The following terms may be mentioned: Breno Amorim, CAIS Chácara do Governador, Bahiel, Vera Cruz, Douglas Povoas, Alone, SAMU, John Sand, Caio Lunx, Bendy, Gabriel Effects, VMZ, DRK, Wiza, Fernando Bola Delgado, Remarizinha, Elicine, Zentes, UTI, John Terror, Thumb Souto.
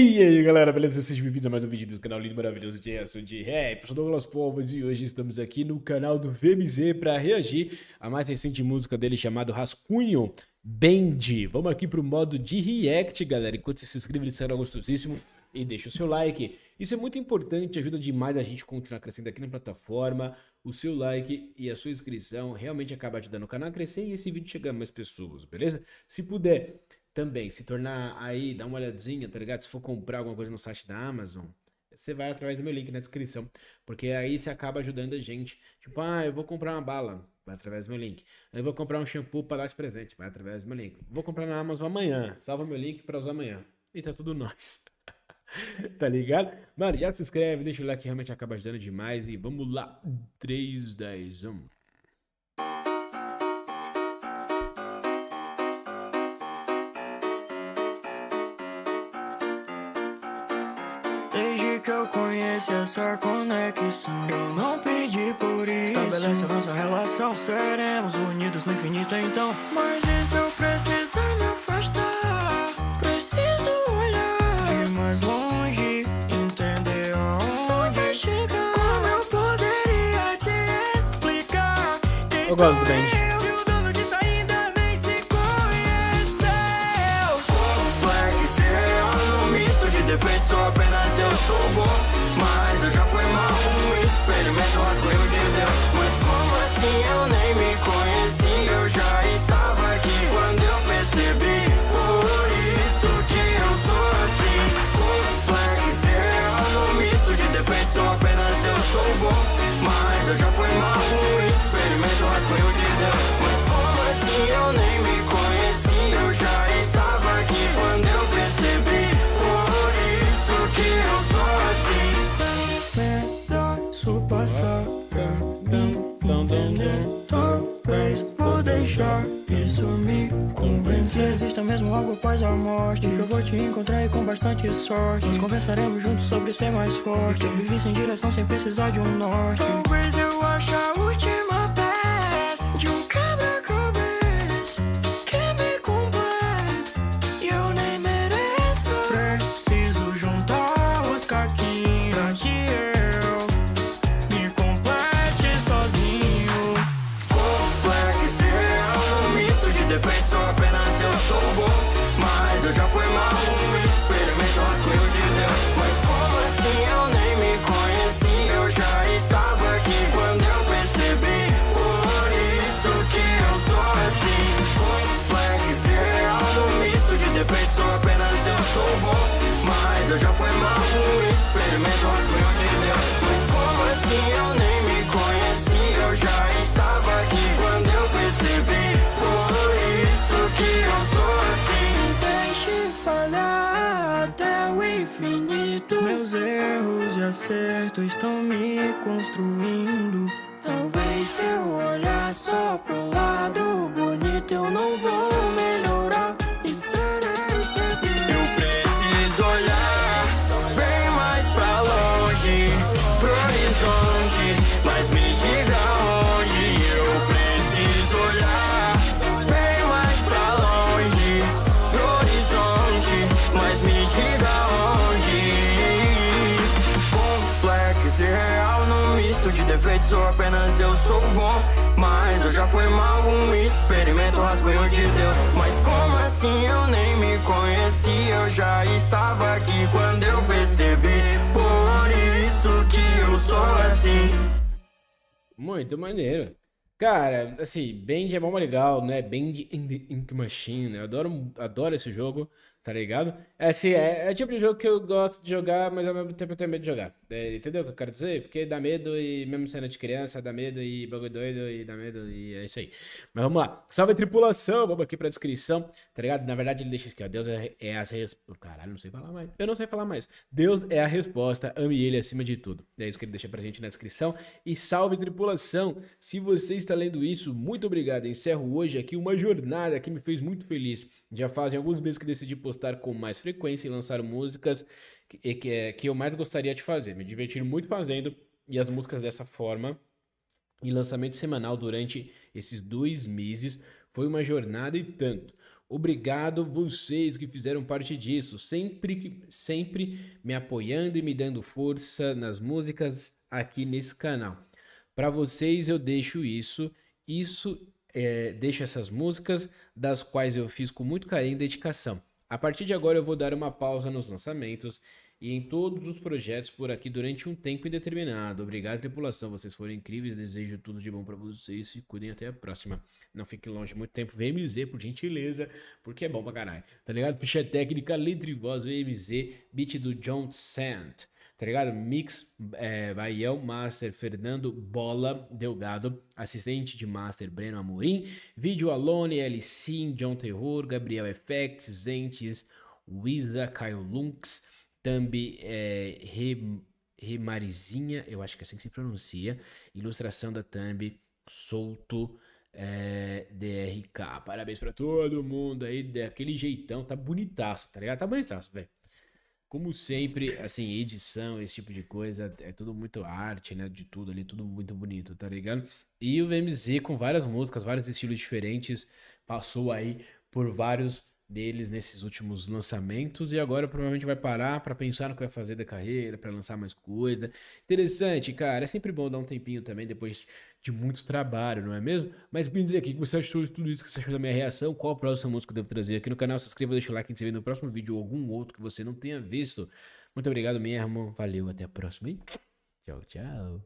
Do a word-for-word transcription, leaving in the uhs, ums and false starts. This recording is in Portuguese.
E aí galera, beleza? Sejam bem-vindos a mais um vídeo do canal lindo, maravilhoso de reação de rap. Eu sou Douglas Povoas e hoje estamos aqui no canal do V M Z para reagir à mais recente música dele chamada Rascunho, Bendy. Vamos aqui pro modo de react, galera. Enquanto você se inscreve, será gostosíssimo e deixa o seu like. Isso é muito importante, ajuda demais a gente continuar crescendo aqui na plataforma. O seu like e a sua inscrição realmente acaba ajudando o canal a crescer e esse vídeo chegar a mais pessoas, beleza? Se puder também se tornar aí, dá uma olhadinha, tá ligado? Se for comprar alguma coisa no site da Amazon, você vai através do meu link na descrição, porque aí você acaba ajudando a gente. Tipo, ah, eu vou comprar uma bala, vai através do meu link. Eu vou comprar um shampoo para dar de presente, vai através do meu link. Vou comprar na Amazon amanhã, salva meu link para usar amanhã. E tá tudo nós. Tá ligado? Mano, já se inscreve, deixa o like, realmente acaba ajudando demais. E vamos lá, três, dez, um. Desde que eu conheço essa conexão, eu não pedi por isso. Estabelece a nossa relação, seremos unidos no infinito então. Mas isso eu preciso me afastar, preciso olhar, ir mais longe, entender aonde vai chegar. Como eu poderia te explicar? Eu gosto do Bendy. Sou bom, mas eu já fui mal. Um experimento, rascunho de Deus. Mas como assim eu nem me conheci? Eu já estava aqui quando eu percebi. Por isso que eu sou assim. Complexo, eu não misto de defeitos, sou apenas eu sou bom, mas eu já fui mal. Um experimento, rascunho de Deus. Mas como assim eu nem me conheci? Eu já estava aqui quando eu percebi. Por isso que eu sou. Isso me convence. Existe mesmo algo após a morte, que eu vou te encontrar e com bastante sorte nós conversaremos juntos sobre ser mais forte. Eu vivi sem direção, sem precisar de um norte. Talvez eu ache a última peça de um quebra-cabeça que me completa e eu nem mereço. Preciso juntar os caquinhos pra que eu me complete sozinho. Complexo defeitos, sou apenas eu sou bom, mas eu já fui mal. Um experimento, rascunho de Deus. Mas como assim eu nem me conheci? Eu já estava aqui quando eu percebi. Por isso que eu sou assim. Complexo, real, um misto de defeitos, sou apenas eu sou bom, mas eu já fui mal. Um experimento, rascunho de Deus. Mas como assim eu nem me conheci? Eu já estava aqui quando eu percebi. Que eu sou assim. Deixe falar até o infinito. Meus erros e acertos estão me construindo. Talvez se eu olhar só pro lado bonito, eu não vou melhorar e serei seguir. Eu preciso olhar bem mais pra longe, pro horizonte, mas me diga onde. Eu preciso olhar de defeitos, sou apenas eu sou bom, mas eu já fui mal. Um experimento, rascunho de Deus. Mas como assim eu nem me conheci? Eu já estava aqui quando eu percebi. Por isso que eu sou assim. Muito maneiro. Cara, assim, Bendy é bom, legal, né? Bendy in the Ink Machine, né? Eu adoro, adoro esse jogo, tá ligado? É, assim, é, é o tipo de jogo que eu gosto de jogar, mas ao mesmo tempo eu tenho medo de jogar. É, entendeu o que eu quero dizer? Porque dá medo e mesmo sendo de criança, dá medo e bagulho doido e dá medo e é isso aí. Mas vamos lá. Salve tripulação, vamos aqui pra descrição, tá ligado? Na verdade ele deixa aqui, ó. Deus é, é a resposta. Caralho, não sei falar mais. Eu não sei falar mais. Deus é a resposta, ame ele acima de tudo. É isso que ele deixa pra gente na descrição. E salve tripulação, se vocês está lendo isso, muito obrigado. Encerro hoje aqui uma jornada que me fez muito feliz. Já fazem alguns meses que decidi postar com mais frequência e lançar músicas que, que, que eu mais gostaria de fazer. Me divertir muito fazendo e as músicas dessa forma e lançamento semanal durante esses dois meses foi uma jornada e tanto. Obrigado vocês que fizeram parte disso, sempre, sempre me apoiando e me dando força nas músicas aqui nesse canal. Para vocês eu deixo isso, isso é, deixo essas músicas das quais eu fiz com muito carinho e dedicação. A partir de agora eu vou dar uma pausa nos lançamentos e em todos os projetos por aqui durante um tempo indeterminado. Obrigado, tripulação. Vocês foram incríveis. Desejo tudo de bom pra vocês. Se cuidem, até a próxima. Não fiquem longe muito tempo. V M Z, por gentileza, porque é bom pra caralho. Tá ligado? Ficha técnica, letra e voz, V M Z, beat do John Sand. Tá ligado? Mix, é, Bahiel, Master, Fernando Bola Delgado, assistente de Master, Breno Amorim, vídeo Alone, Elicine, John Terror, Gabriel Effects, Zentes, Wiza, Caio Lunx, Thumbi, é, Remarizinha, eu acho que é assim que se pronuncia, ilustração da Thumb Souto, é, D R K. Parabéns pra todo mundo aí, daquele jeitão, tá bonitaço, tá ligado? Tá bonitaço, velho. Como sempre, assim, edição, esse tipo de coisa, é tudo muito arte, né? De tudo ali, tudo muito bonito, tá ligado? E o V M Z com várias músicas, vários estilos diferentes, passou aí por vários deles nesses últimos lançamentos e agora provavelmente vai parar para pensar no que vai fazer da carreira, para lançar mais coisa. Interessante, cara, é sempre bom dar um tempinho também depois de muito trabalho, não é mesmo? Mas me dizer aqui o que você achou de tudo isso, que você achou da minha reação, qual a próxima música eu devo trazer aqui no canal. Se inscreva, deixa o like, a gente se vê no próximo vídeo ou algum outro que você não tenha visto. Muito obrigado mesmo, valeu, até a próxima e tchau, tchau.